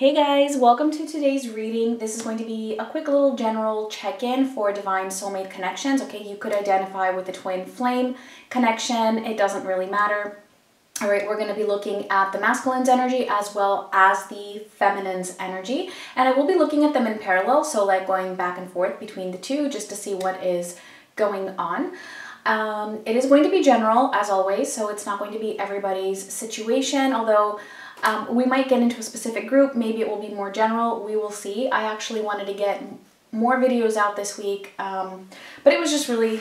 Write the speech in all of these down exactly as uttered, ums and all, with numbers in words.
Hey guys, welcome to today's reading. This is going to be a quick little general check-in for divine soulmate connections. Okay, you could identify with the twin flame connection. It doesn't really matter. All right, we're going to be looking at the masculine's energy as well as the feminine's energy. And I will be looking at them in parallel, so like going back and forth between the two just to see what is going on. Um, it is going to be general as always, so it's not going to be everybody's situation, although um, we might get into a specific group. Maybe it will be more general. We will see. I actually wanted to get more videos out this week, um, but it was just really...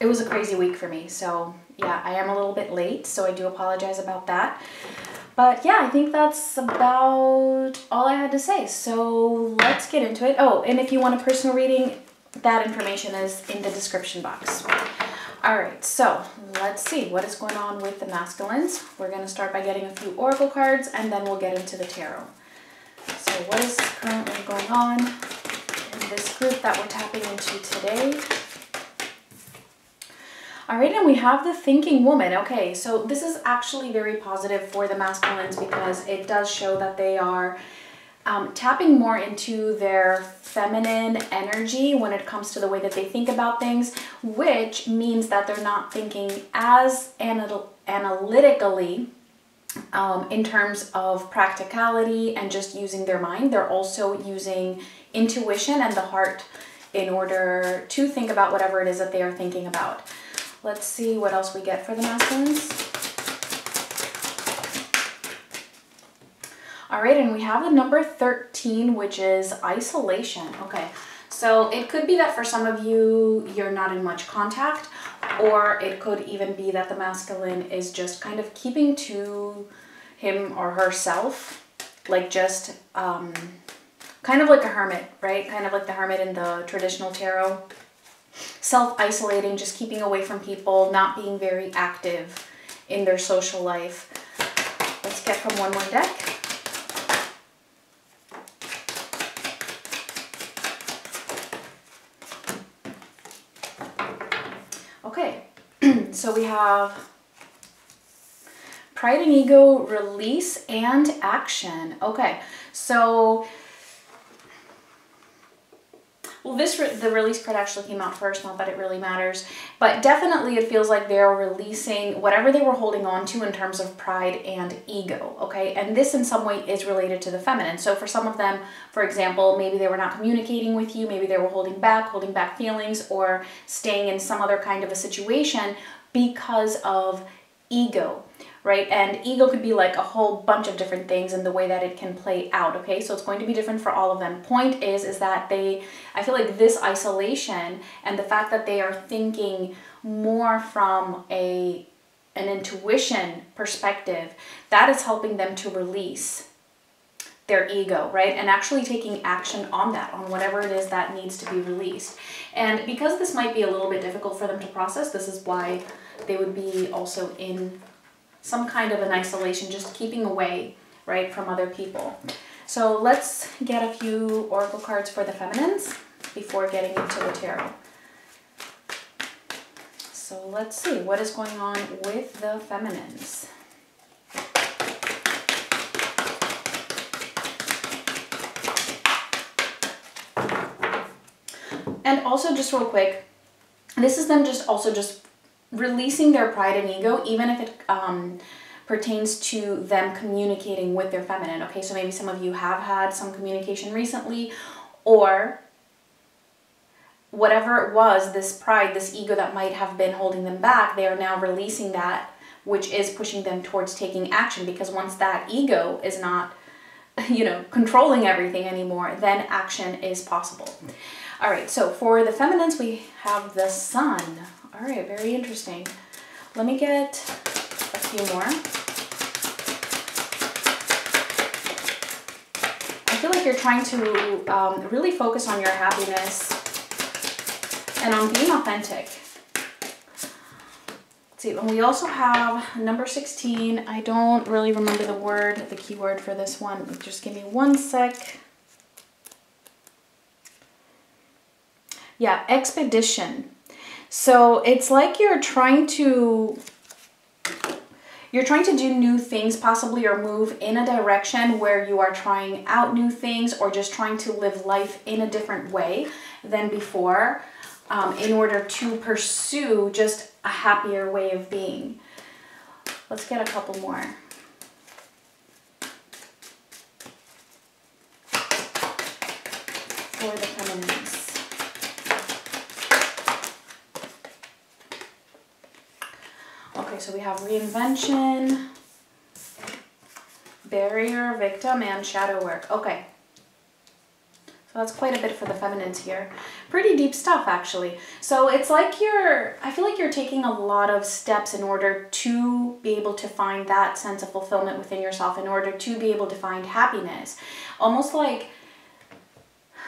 It was a crazy week for me, so yeah, I am a little bit late, so I do apologize about that. But yeah, I think that's about all I had to say, so let's get into it. Oh, and if you want a personal reading, that information is in the description box. All right, so let's see what is going on with the masculines. We're going to start by getting a few oracle cards, and then we'll get into the tarot. So what is currently going on in this group that we're tapping into today? All right, and we have the thinking woman. Okay, so this is actually very positive for the masculines because it does show that they are um, tapping more into their feminine energy when it comes to the way that they think about things, which means that they're not thinking as anal analytically um, in terms of practicality and just using their mind. They're also using intuition and the heart in order to think about whatever it is that they are thinking about. Let's see what else we get for the masculines. All right, and we have the number thirteen, which is isolation. Okay, so it could be that for some of you, you're not in much contact, or it could even be that the masculine is just kind of keeping to him or herself, like just um, kind of like a hermit, right? Kind of like the hermit in the traditional tarot. Self-isolating, just keeping away from people, not being very active in their social life. Let's get from one more deck. Okay, so we have pride and ego, release, and action. Okay, so... Well, this re the release card actually came out first, not that it really matters, but definitely it feels like they're releasing whatever they were holding on to in terms of pride and ego, okay? And this in some way is related to the feminine. So for some of them, for example, maybe they were not communicating with you, maybe they were holding back, holding back feelings, or staying in some other kind of a situation because of ego, right? And ego could be like a whole bunch of different things in the way that it can play out, okay? So it's going to be different for all of them. Point is, is that they, I feel like this isolation and the fact that they are thinking more from a, an intuition perspective, that is helping them to release their ego, right? And actually taking action on that, on whatever it is that needs to be released. And because this might be a little bit difficult for them to process, this is why they would be also in some kind of an isolation, just keeping away, right, from other people. So let's get a few oracle cards for the feminines before getting into the tarot. So let's see what is going on with the feminines. And also just real quick, this is them just also just releasing their pride and ego, even if it um, pertains to them communicating with their feminine. Okay, so maybe some of you have had some communication recently, or whatever it was, this pride, this ego that might have been holding them back, they are now releasing that, which is pushing them towards taking action, because once that ego is not, you know, controlling everything anymore, then action is possible. All right, so for the feminines, we have the sun. All right, very interesting. Let me get a few more. I feel like you're trying to um, really focus on your happiness and on being authentic. Let's see, and we also have number sixteen. I don't really remember the word, the keyword for this one. Just give me one sec. Yeah, expedition. So it's like you're trying to, You're trying to do new things possibly, or move in a direction where you are trying out new things or just trying to live life in a different way than before um, in order to pursue just a happier way of being. Let's get a couple more. For the feminists. Okay, so we have reinvention, barrier, victim, and shadow work. Okay. So that's quite a bit for the feminines here. Pretty deep stuff, actually. So it's like you're, I feel like you're taking a lot of steps in order to be able to find that sense of fulfillment within yourself, in order to be able to find happiness. Almost like,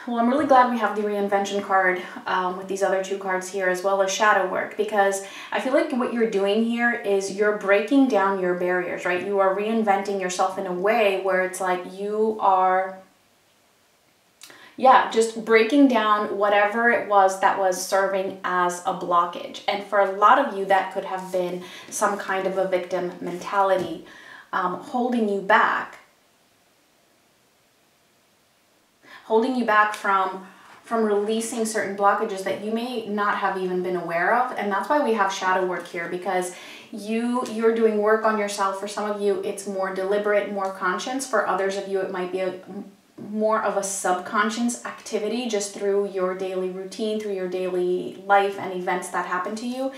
well, I'm really glad we have the reinvention card um, with these other two cards here, as well as shadow work, because I feel like what you're doing here is you're breaking down your barriers, right? You are reinventing yourself in a way where it's like you are... Yeah, just breaking down whatever it was that was serving as a blockage. And for a lot of you, that could have been some kind of a victim mentality um, holding you back. Holding you back from, from releasing certain blockages that you may not have even been aware of. And that's why we have shadow work here, because you, you're doing work on yourself. For some of you, it's more deliberate, more conscious. For others of you, it might be a... more of a subconscious activity just through your daily routine, through your daily life and events that happen to you.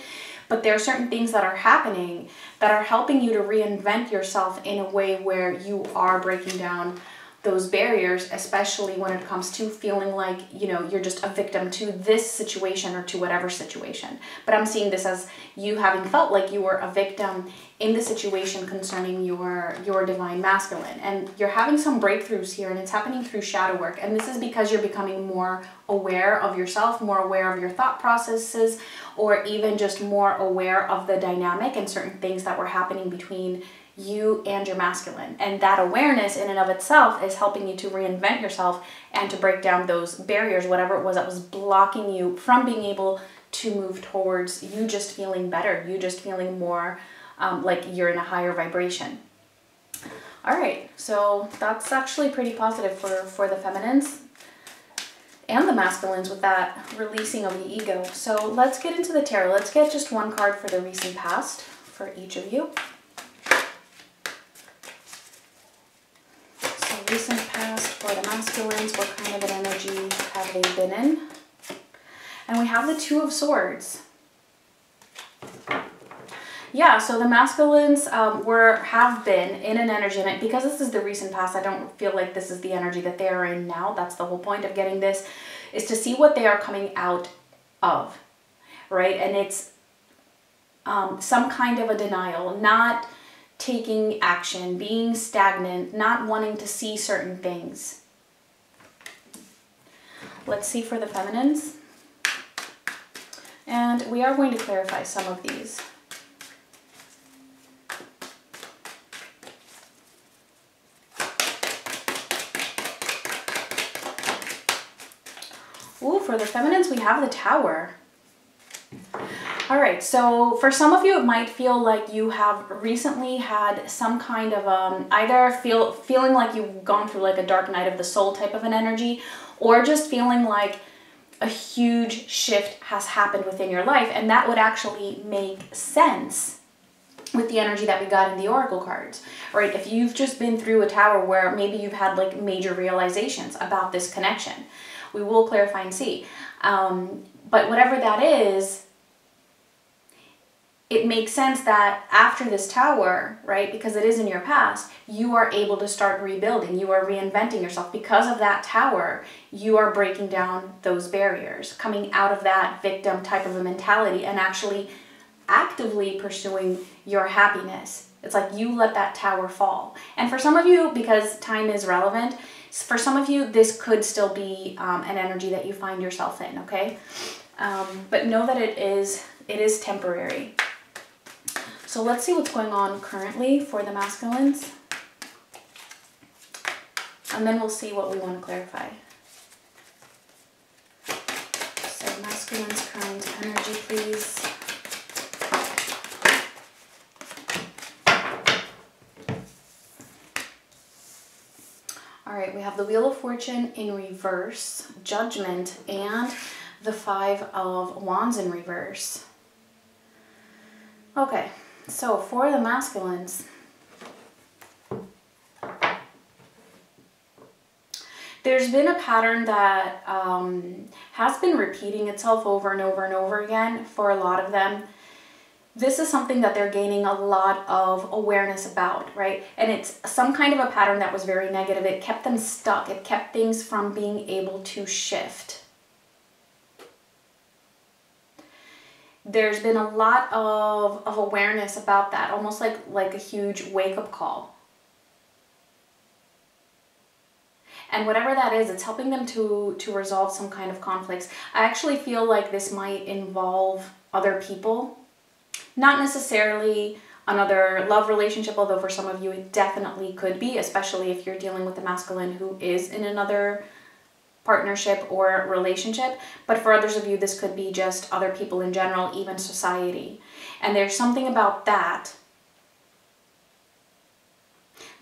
But there are certain things that are happening that are helping you to reinvent yourself in a way where you are breaking down those barriers, especially when it comes to feeling like, you know, you're just a victim to this situation or to whatever situation. But I'm seeing this as you having felt like you were a victim in the situation concerning your your divine masculine, and you're having some breakthroughs here, and it's happening through shadow work. And this is because you're becoming more aware of yourself, more aware of your thought processes, or even just more aware of the dynamic and certain things that were happening between you and your masculine. And that awareness in and of itself is helping you to reinvent yourself and to break down those barriers, whatever it was that was blocking you from being able to move towards you just feeling better, you just feeling more um, like you're in a higher vibration. All right, so that's actually pretty positive for, for the feminines and the masculines with that releasing of the ego. So let's get into the tarot. Let's get just one card for the recent past for each of you. Recent past for the masculines, what kind of an energy have they been in? And we have the Two of Swords. Yeah, so the masculines um, were, have been in an energy, and because this is the recent past, I don't feel like this is the energy that they are in now. That's the whole point of getting this, is to see what they are coming out of, right? And it's um, some kind of a denial, not taking action, being stagnant, not wanting to see certain things. Let's see for the feminines. And we are going to clarify some of these. Ooh, for the feminines, we have the Tower. All right, so for some of you, it might feel like you have recently had some kind of um, either feel feeling like you've gone through like a dark night of the soul type of an energy, or just feeling like a huge shift has happened within your life. And that would actually make sense with the energy that we got in the Oracle cards, right? If you've just been through a tower where maybe you've had like major realizations about this connection, we will clarify and see. Um, but whatever that is, it makes sense that after this tower, right, because it is in your past, you are able to start rebuilding. You are reinventing yourself. Because of that tower, you are breaking down those barriers, coming out of that victim type of a mentality and actually actively pursuing your happiness. It's like you let that tower fall. And for some of you, because time is relevant, for some of you, this could still be um, an energy that you find yourself in, okay? Um, but know that it is, it is temporary. So let's see what's going on currently for the masculines, and then we'll see what we want to clarify. So masculines' current energy, please. All right, we have the Wheel of Fortune in reverse, Judgment, and the Five of Wands in reverse. Okay, so for the masculines, there's been a pattern that um, has been repeating itself over and over and over again for a lot of them. This is something that they're gaining a lot of awareness about, right? And it's some kind of a pattern that was very negative. It kept them stuck. It kept things from being able to shift. There's been a lot of, of awareness about that, almost like, like a huge wake-up call. And whatever that is, it's helping them to, to resolve some kind of conflicts. I actually feel like this might involve other people. Not necessarily another love relationship, although for some of you it definitely could be, especially if you're dealing with a masculine who is in another partnership or relationship. But for others of you, this could be just other people in general, even society. And there's something about that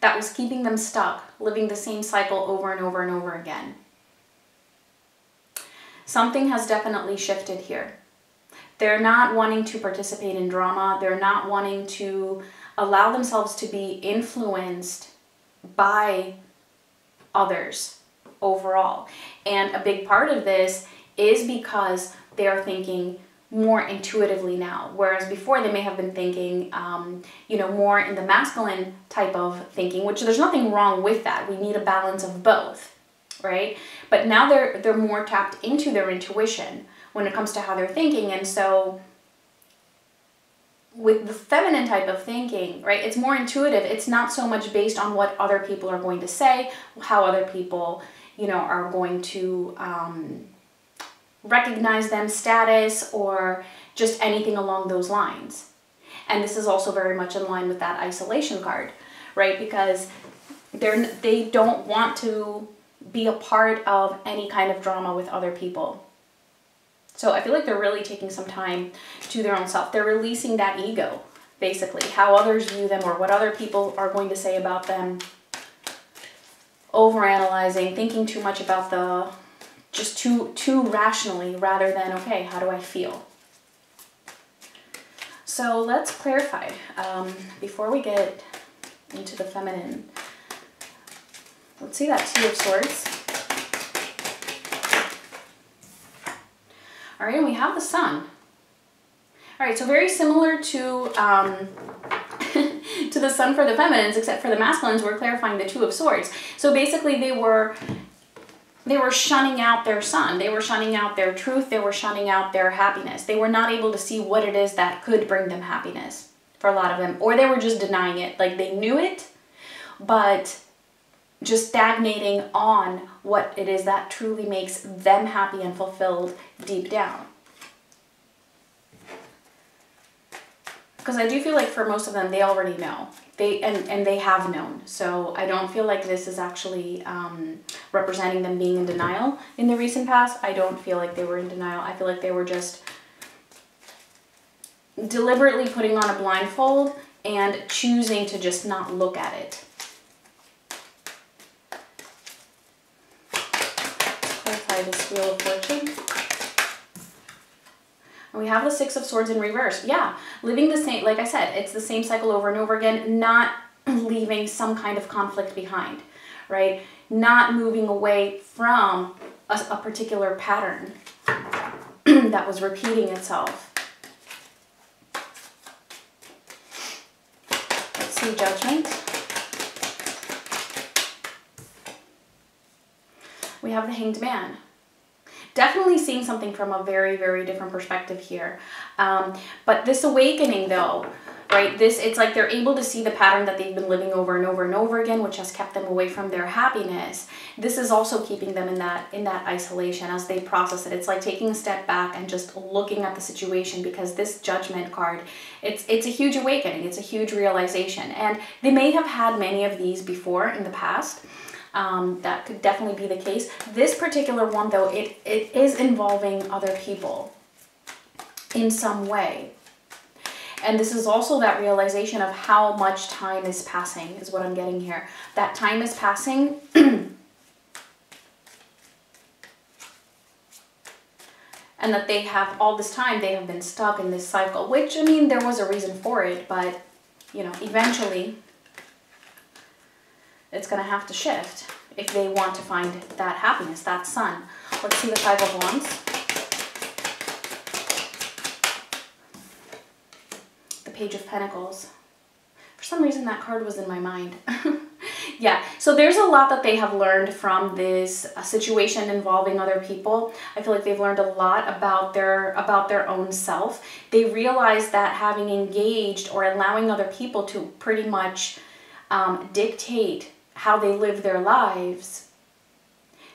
that was keeping them stuck, living the same cycle over and over and over again. Something has definitely shifted here. They're not wanting to participate in drama. They're not wanting to allow themselves to be influenced by others overall. And a big part of this is because they are thinking more intuitively now, whereas before they may have been thinking, um, you know, more in the masculine type of thinking, which there's nothing wrong with that. We need a balance of both, right? But now they're, they're more tapped into their intuition when it comes to how they're thinking. And so with the feminine type of thinking, right, it's more intuitive. It's not so much based on what other people are going to say, how other people, you know, are going to um, recognize them, status, or just anything along those lines. And this is also very much in line with that isolation card, right? Because they're, they don't want to be a part of any kind of drama with other people. So I feel like they're really taking some time to their own self. They're releasing that ego, basically, how others view them or what other people are going to say about them. Overanalyzing, thinking too much about the, just too, too rationally rather than, okay, how do I feel? So let's clarify um, before we get into the feminine. Let's see that Two of Swords. All right, and we have the Sun. All right, so very similar to um, to the Sun for the feminines, except for the masculines, we're clarifying the Two of Swords. So basically, they were they were shunning out their sun. They were shunning out their truth. They were shunning out their happiness. They were not able to see what it is that could bring them happiness for a lot of them, or they were just denying it. Like they knew it, but just stagnating on what it is that truly makes them happy and fulfilled deep down. Because I do feel like for most of them, they already know. They and, and they have known. So I don't feel like this is actually um, representing them being in denial in the recent past. I don't feel like they were in denial. I feel like they were just deliberately putting on a blindfold and choosing to just not look at it. This Wheel of Fortune. And we have the Six of Swords in reverse. Yeah, living the same, like I said, it's the same cycle over and over again, not leaving some kind of conflict behind, right? Not moving away from a, a particular pattern that was repeating itself. Let's see, Judgment. We have the Hanged Man. Definitely seeing something from a very, very different perspective here. Um, but this awakening though, right, this, it's like they're able to see the pattern that they've been living over and over and over again, which has kept them away from their happiness. This is also keeping them in that, in that isolation as they process it. It's like taking a step back and just looking at the situation, because this Judgment card, it's, it's a huge awakening. It's a huge realization. And they may have had many of these before in the past. Um, that could definitely be the case. This particular one though, it, it is involving other people in some way. And this is also that realization of how much time is passing is what I'm getting here. That time is passing and that they have all this time, they have been stuck in this cycle, which, I mean, there was a reason for it, but, you know, eventually it's going to have to shift if they want to find that happiness, that sun. Let's see the Five of Wands. The Page of Pentacles. For some reason, that card was in my mind. Yeah, so there's a lot that they have learned from this uh, situation involving other people. I feel like they've learned a lot about their, about their own self. They realize that having engaged or allowing other people to pretty much um, dictate how they live their lives,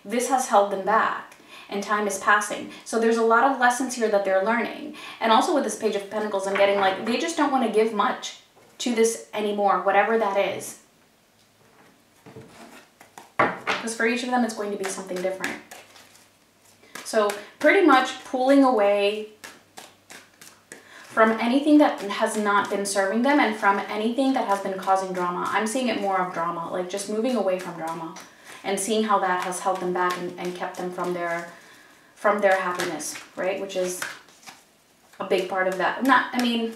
this has held them back, and time is passing. So there's a lot of lessons here that they're learning. And also with this Page of Pentacles, I'm getting like, they just don't want to give much to this anymore, whatever that is. Because for each of them, it's going to be something different. So pretty much pulling away from anything that has not been serving them and from anything that has been causing drama. I'm seeing it more of drama, like just moving away from drama and seeing how that has held them back and, and kept them from their, from their happiness, right? Which is a big part of that. Not, I mean,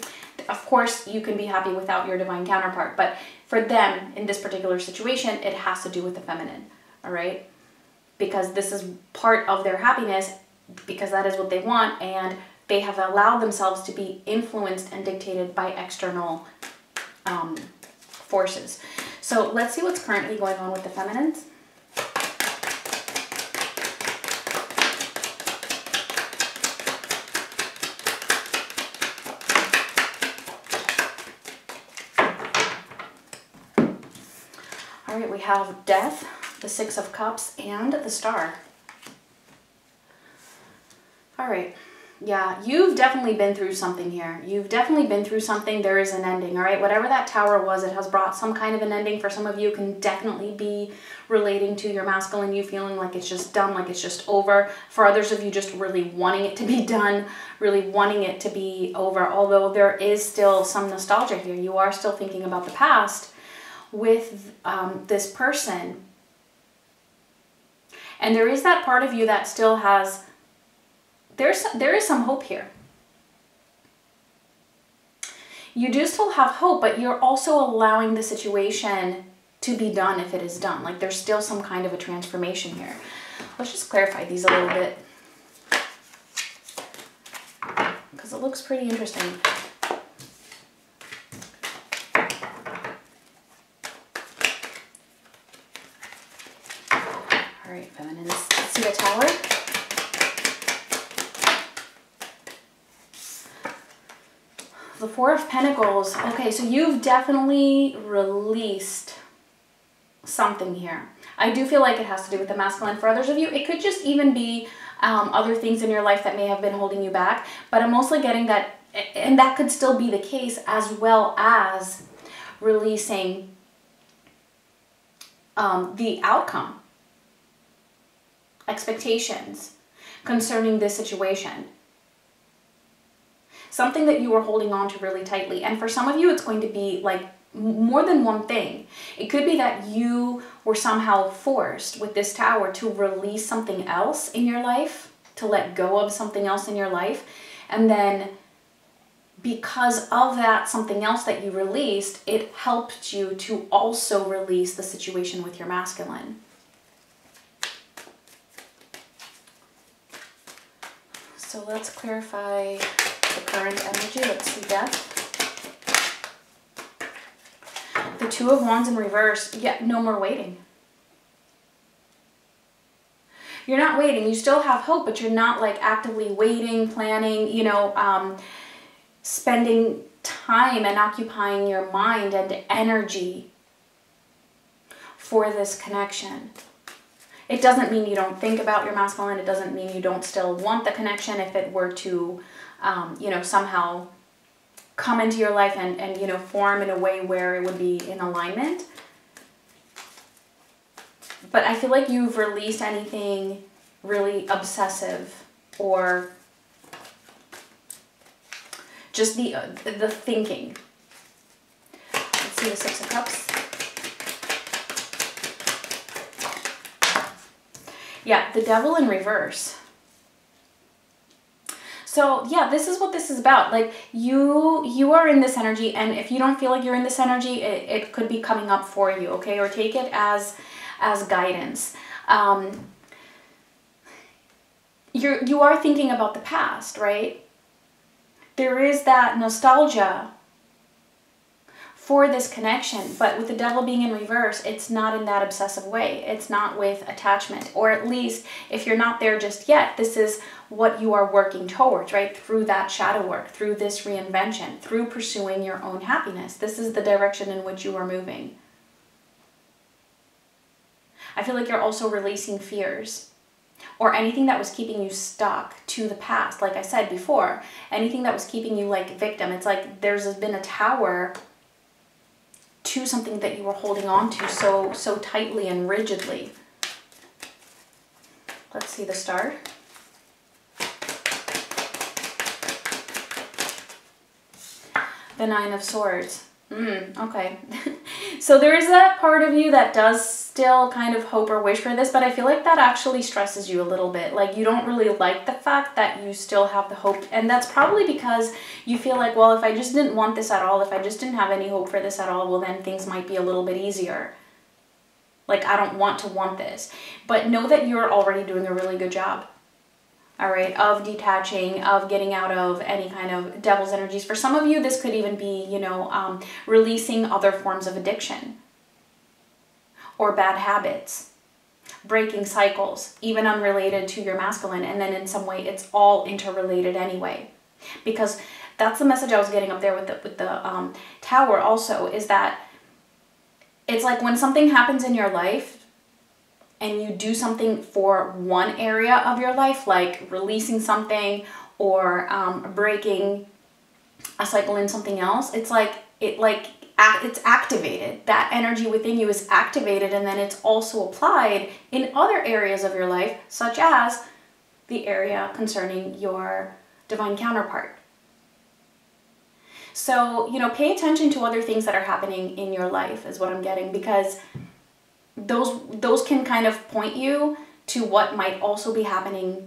of course you can be happy without your divine counterpart, but for them in this particular situation, it has to do with the feminine, all right? Because this is part of their happiness, because that is what they want, and they have allowed themselves to be influenced and dictated by external um, forces. So let's see what's currently going on with the feminines. All right, we have Death, the Six of Cups, and the Star. All right. Yeah, you've definitely been through something here. You've definitely been through something. There is an ending, all right? Whatever that tower was, it has brought some kind of an ending. For some of you, it can definitely be relating to your masculine, you feeling like it's just done, like it's just over. For others of you, just really wanting it to be done, really wanting it to be over. Although there is still some nostalgia here. You are still thinking about the past with um, this person. And there is that part of you that still has... There's, there is some hope here. You do still have hope, but you're also allowing the situation to be done if it is done. Like there's still some kind of a transformation here. Let's just clarify these a little bit, because it looks pretty interesting. All right, feminines. Let's see the Tower. The Four of Pentacles. Okay, so you've definitely released something here. I do feel like it has to do with the masculine. For others of you, it could just even be um, other things in your life that may have been holding you back, but I'm mostly getting that, and that could still be the case, as well as releasing um, the outcome, expectations concerning this situation. Something that you were holding on to really tightly. And for some of you, it's going to be like more than one thing. It could be that you were somehow forced with this Tower to release something else in your life, to let go of something else in your life. And then because of that something else that you released, it helped you to also release the situation with your masculine. So let's clarify the current energy. Let's see Death. The Two of Wands in reverse. Yeah, no more waiting. You're not waiting. You still have hope, but you're not like actively waiting, planning, you know, um, spending time and occupying your mind and energy for this connection. It doesn't mean you don't think about your masculine. It doesn't mean you don't still want the connection if it were to, um, you know, somehow come into your life and, and, you know, form in a way where it would be in alignment. But I feel like you've released anything really obsessive or just the, uh, the thinking. Let's see the Six of Cups. Yeah, the Devil in reverse. So yeah, this is what this is about. Like you, you are in this energy, and if you don't feel like you're in this energy, it, it could be coming up for you, okay? Or take it as, as guidance. Um, you're, you are thinking about the past, right? There is that nostalgia for this connection, but with the devil being in reverse, it's not in that obsessive way. It's not with attachment, or at least if you're not there just yet, this is what you are working towards, right? Through that shadow work, through this reinvention, through pursuing your own happiness. This is the direction in which you are moving. I feel like you're also releasing fears or anything that was keeping you stuck to the past. Like I said before, anything that was keeping you like victim. It's like there's been a tower to something that you were holding on to so, so tightly and rigidly. Let's see the star. The Nine of Swords. Mm, okay. So there is that part of you that does still kind of hope or wish for this, but I feel like that actually stresses you a little bit. Like you don't really like the fact that you still have the hope. And that's probably because you feel like, well, if I just didn't want this at all, if I just didn't have any hope for this at all, well, then things might be a little bit easier. Like I don't want to want this. But know that you're already doing a really good job. All right, of detaching, of getting out of any kind of devil's energies. For some of you, this could even be, you know, um, releasing other forms of addiction or bad habits, breaking cycles, even unrelated to your masculine. And then in some way, it's all interrelated anyway, because that's the message I was getting up there with the, with the um, tower also, is that it's like when something happens in your life, and you do something for one area of your life, like releasing something or um, breaking a cycle in something else, it's like it like it's activated. That energy within you is activated, and then it's also applied in other areas of your life, such as the area concerning your divine counterpart. So, you know, pay attention to other things that are happening in your life is what I'm getting, because those those can kind of point you to what might also be happening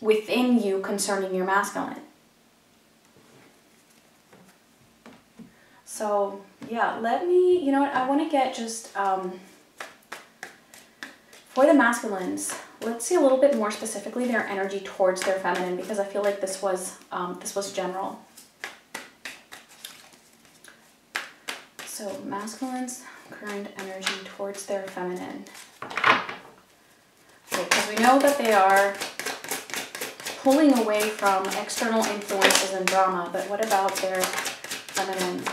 within you concerning your masculine. So yeah, let me, you know what, I want to get just um, for the masculines, let's see a little bit more specifically their energy towards their feminine, because I feel like this was um, this was general. So masculines, current energy towards their feminine. Okay, because we know that they are pulling away from external influences and drama, but what about their feminine?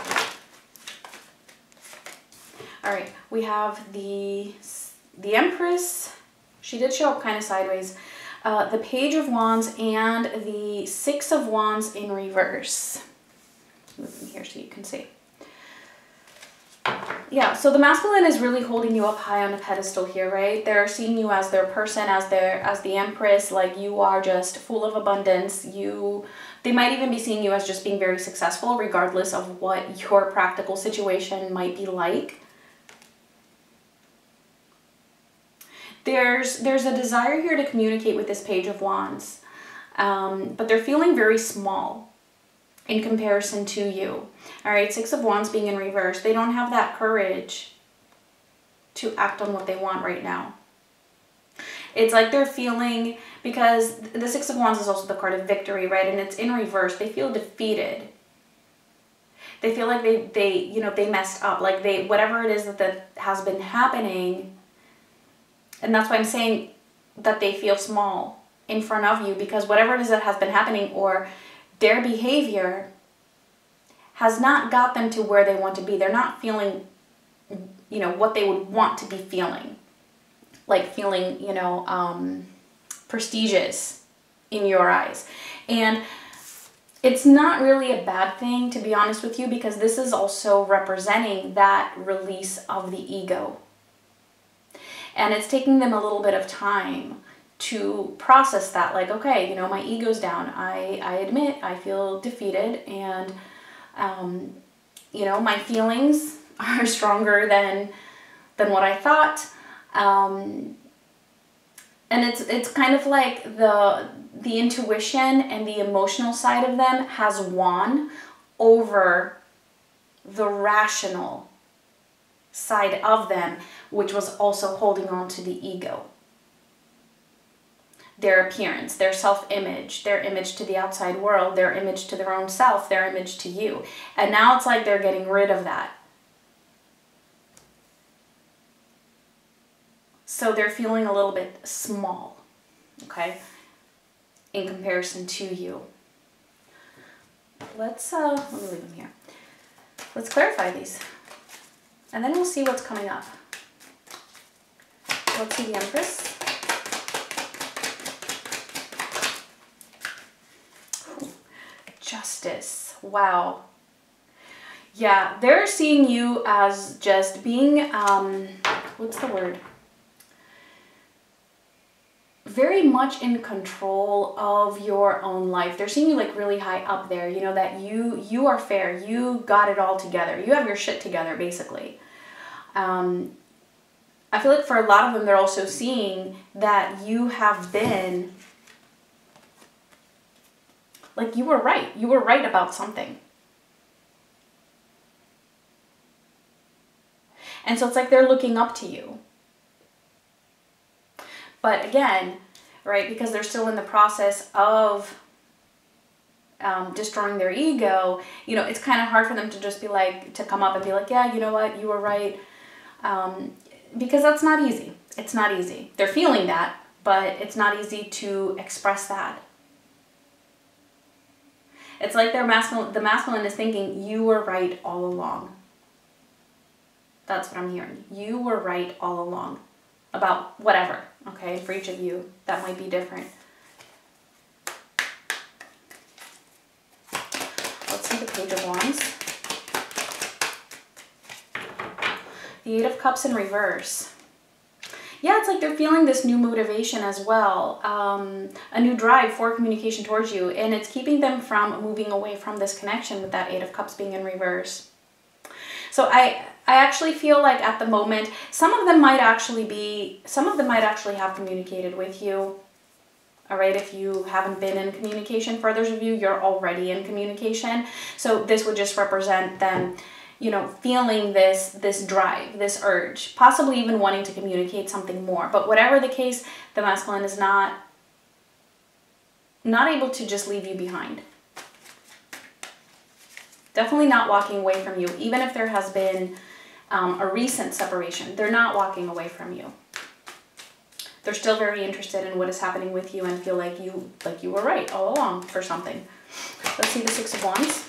All right, we have the the Empress. She did show up kind of sideways. Uh, the Page of Wands and the Six of Wands in reverse. Move them here so you can see. Yeah, so the masculine is really holding you up high on a pedestal here, right? They're seeing you as their person, as their as the Empress, like you are just full of abundance. You, they might even be seeing you as just being very successful, regardless of what your practical situation might be like. There's there's a desire here to communicate with this Page of Wands, um, but they're feeling very small in comparison to you. All right, Six of Wands being in reverse, they don't have that courage to act on what they want right now. It's like they're feeling, because the Six of Wands is also the card of victory, right? And it's in reverse. They feel defeated. They feel like they, they you know, they messed up. Like they, whatever it is that, that has been happening. And that's why I'm saying that they feel small in front of you, because whatever it is that has been happening, or their behavior has not got them to where they want to be. They're not feeling, you know, what they would want to be feeling. Like feeling, you know, um, prestigious in your eyes. And it's not really a bad thing, to be honest with you, because this is also representing that release of the ego. And it's taking them a little bit of time to process that, like, okay, you know, my ego's down. I, I admit I feel defeated, and, um, you know, my feelings are stronger than, than what I thought. Um, And it's it's kind of like the the intuition and the emotional side of them has won over the rational side of them, which was also holding on to the ego. Their appearance, their self-image, their image to the outside world, their image to their own self, their image to you. And now it's like they're getting rid of that. So they're feeling a little bit small, okay, in comparison to you. Let's, uh, let me leave them here. Let's clarify these. And then we'll see what's coming up. Let's see the Empress. Justice. Wow. Yeah, they're seeing you as just being, um, what's the word? Very much in control of your own life. They're seeing you like really high up there, you know, that you you are fair, you got it all together, you have your shit together, basically. Um, I feel like for a lot of them, they're also seeing that you have been, like you were right, you were right about something. And so it's like they're looking up to you. But again, right, because they're still in the process of um, destroying their ego, you know, it's kind of hard for them to just be like, to come up and be like, yeah, you know what, you were right. Um, because that's not easy. It's not easy. They're feeling that, but it's not easy to express that. It's like their masculine, the masculine is thinking, you were right all along. That's what I'm hearing. You were right all along about whatever. Okay, for each of you, that might be different. Let's see the Page of Wands. The Eight of Cups in reverse. Yeah, it's like they're feeling this new motivation as well. Um, a new drive for communication towards you. And it's keeping them from moving away from this connection with that Eight of Cups being in reverse. So I... I actually feel like at the moment, some of them might actually be, some of them might actually have communicated with you. All right, if you haven't been in communication, for others of you, you're already in communication. So this would just represent them, you know, feeling this, this drive, this urge, possibly even wanting to communicate something more. But whatever the case, the masculine is not, not able to just leave you behind. Definitely not walking away from you, even if there has been um, a recent separation. They're not walking away from you. They're still very interested in what is happening with you and feel like you, like you were right all along for something. Let's see the Six of Wands.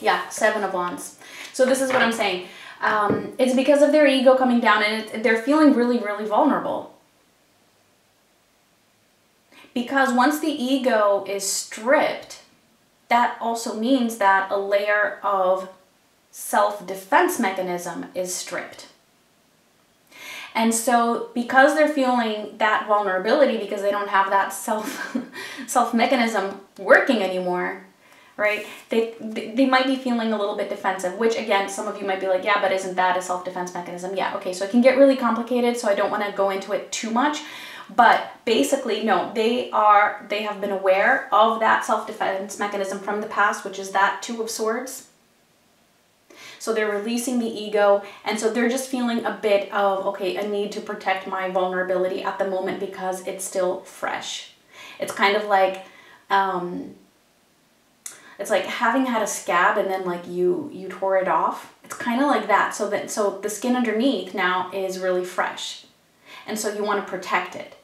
Yeah, Seven of Wands. So this is what I'm saying. Um, it's because of their ego coming down and they're feeling really, really vulnerable. Because once the ego is stripped, that also means that a layer of self-defense mechanism is stripped. And so because they're feeling that vulnerability, because they don't have that self, self mechanism working anymore, right? They, they might be feeling a little bit defensive, which again, some of you might be like, yeah, but isn't that a self-defense mechanism? Yeah, okay, so it can get really complicated, so I don't wanna go into it too much. But basically, no, they are, they have been aware of that self-defense mechanism from the past, which is that Two of Swords. So they're releasing the ego. And so they're just feeling a bit of, okay, a need to protect my vulnerability at the moment because it's still fresh. It's kind of like, um, it's like having had a scab and then like you, you tore it off. It's kind of like that. So that, so the skin underneath now is really fresh. And so you want to protect it.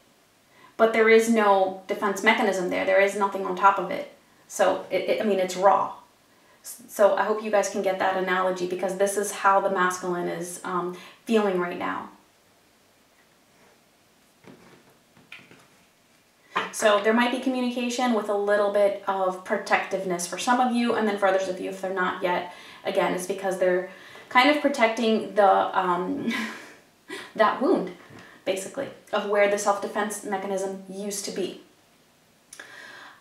But there is no defense mechanism there. There is nothing on top of it. So, it, it, I mean, it's raw. So I hope you guys can get that analogy because this is how the masculine is um, feeling right now. So there might be communication with a little bit of protectiveness for some of you. And then for others of you, if they're not yet, again, it's because they're kind of protecting the um, that wound. Basically, of where the self-defense mechanism used to be.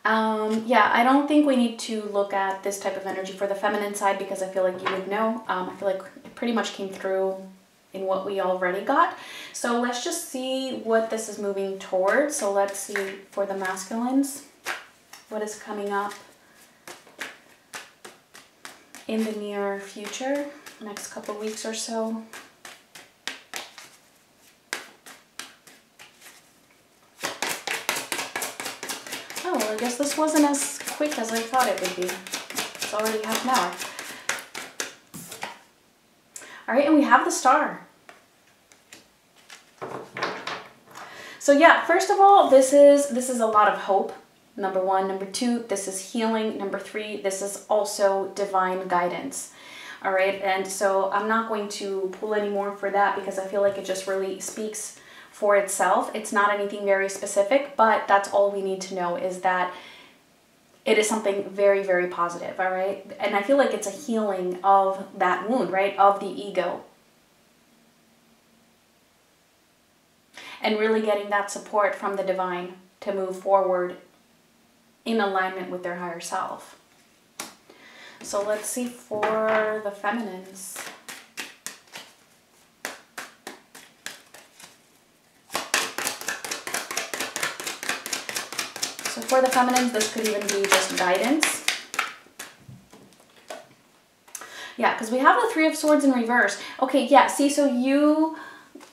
Um, yeah, I don't think we need to look at this type of energy for the feminine side because I feel like you would know. Um, I feel like it pretty much came through in what we already got. So let's just see what this is moving towards. So let's see for the masculines what is coming up in the near future, next couple weeks or so. Oh, well, I guess this wasn't as quick as I thought it would be. It's already half an hour. All right, and we have the star. So yeah, first of all, this is this is a lot of hope. Number one. Number two, this is healing. Number three, this is also divine guidance. All right, and so I'm not going to pull any more for that because I feel like it just really speaks for itself. It's not anything very specific, but that's all we need to know, is that it is something very, very positive, all right? And I feel like it's a healing of that wound, right? Of the ego. And really getting that support from the divine to move forward in alignment with their higher self. So let's see for the feminines. So for the feminines, this could even be just guidance. Yeah, because we have the Three of Swords in reverse. Okay, yeah, see, so you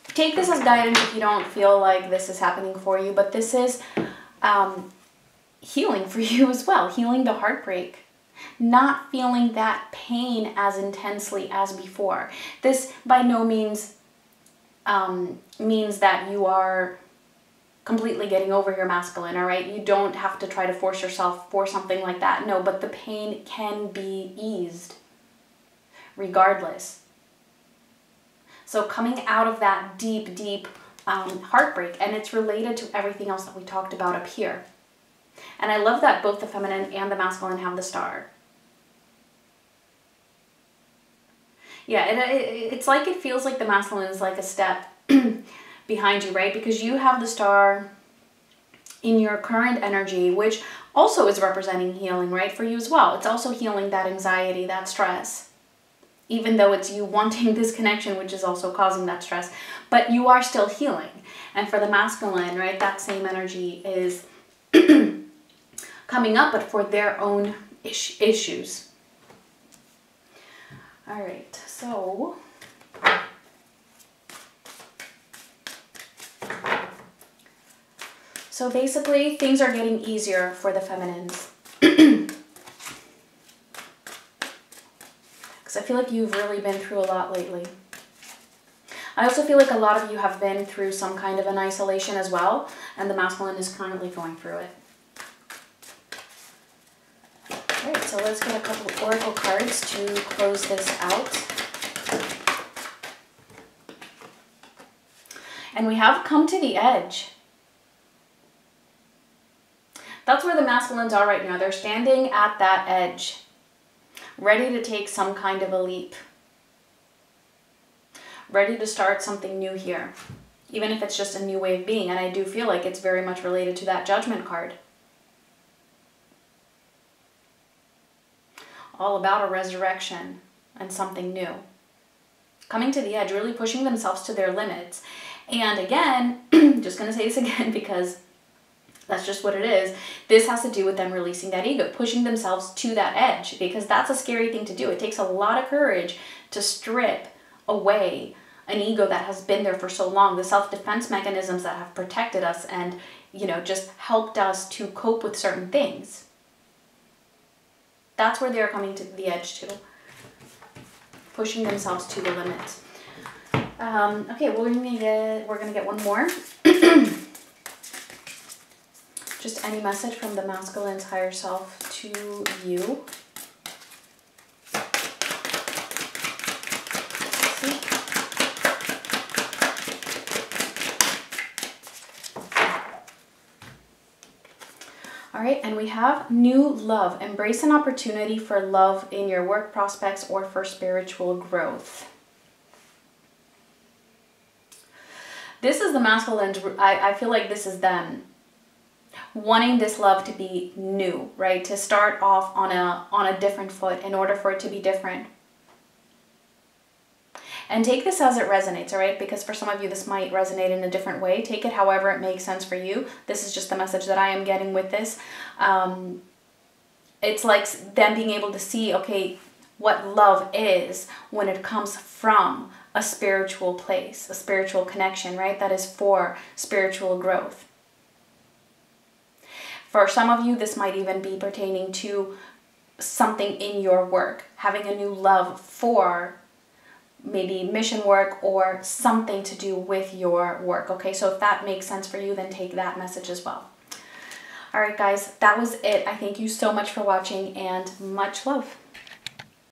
take this as guidance if you don't feel like this is happening for you, but this is um, healing for you as well, healing the heartbreak. Not feeling that pain as intensely as before. This by no means um, means that you are completely getting over your masculine, all right? You don't have to try to force yourself for something like that. No, but the pain can be eased regardless. So coming out of that deep, deep um, heartbreak, and it's related to everything else that we talked about up here. And I love that both the feminine and the masculine have the star. Yeah, it, it, it's like it feels like the masculine is like a step behind you, right? Because you have the star in your current energy, which also is representing healing, right? For you as well. It's also healing that anxiety, that stress, even though it's you wanting this connection, which is also causing that stress, but you are still healing. And for the masculine, right, that same energy is coming up, but for their own ish issues. All right, so So basically, things are getting easier for the feminines. Because I feel like you've really been through a lot lately. I also feel like a lot of you have been through some kind of an isolation as well, and the masculine is currently going through it. All right, so let's get a couple oracle cards to close this out. And we have come to the edge. That's where the masculines are right now. They're standing at that edge, ready to take some kind of a leap, ready to start something new here, even if it's just a new way of being. And I do feel like it's very much related to that Judgment card. All about a resurrection and something new. Coming to the edge, really pushing themselves to their limits. And again, just going to say this again because that's just what it is. This has to do with them releasing that ego, pushing themselves to that edge, because that's a scary thing to do. It takes a lot of courage to strip away an ego that has been there for so long, the self-defense mechanisms that have protected us and, you know, just helped us to cope with certain things. That's where they're coming to the edge too, pushing themselves to the limits. Um, okay, we're gonna get, we're gonna get one more. Just any message from the masculine's higher self to you. All right, and we have new love. Embrace an opportunity for love in your work prospects or for spiritual growth. This is the masculine. I, I feel like this is them wanting this love to be new, right? To start off on a, on a different foot in order for it to be different. And take this as it resonates, all right? Because for some of you, this might resonate in a different way. Take it however it makes sense for you. This is just the message that I am getting with this. Um, it's like them being able to see, okay, what love is when it comes from a spiritual place, a spiritual connection, right? That is for spiritual growth. For some of you, this might even be pertaining to something in your work, having a new love for maybe mission work or something to do with your work, okay? So if that makes sense for you, then take that message as well. All right, guys, that was it. I thank you so much for watching, and much love.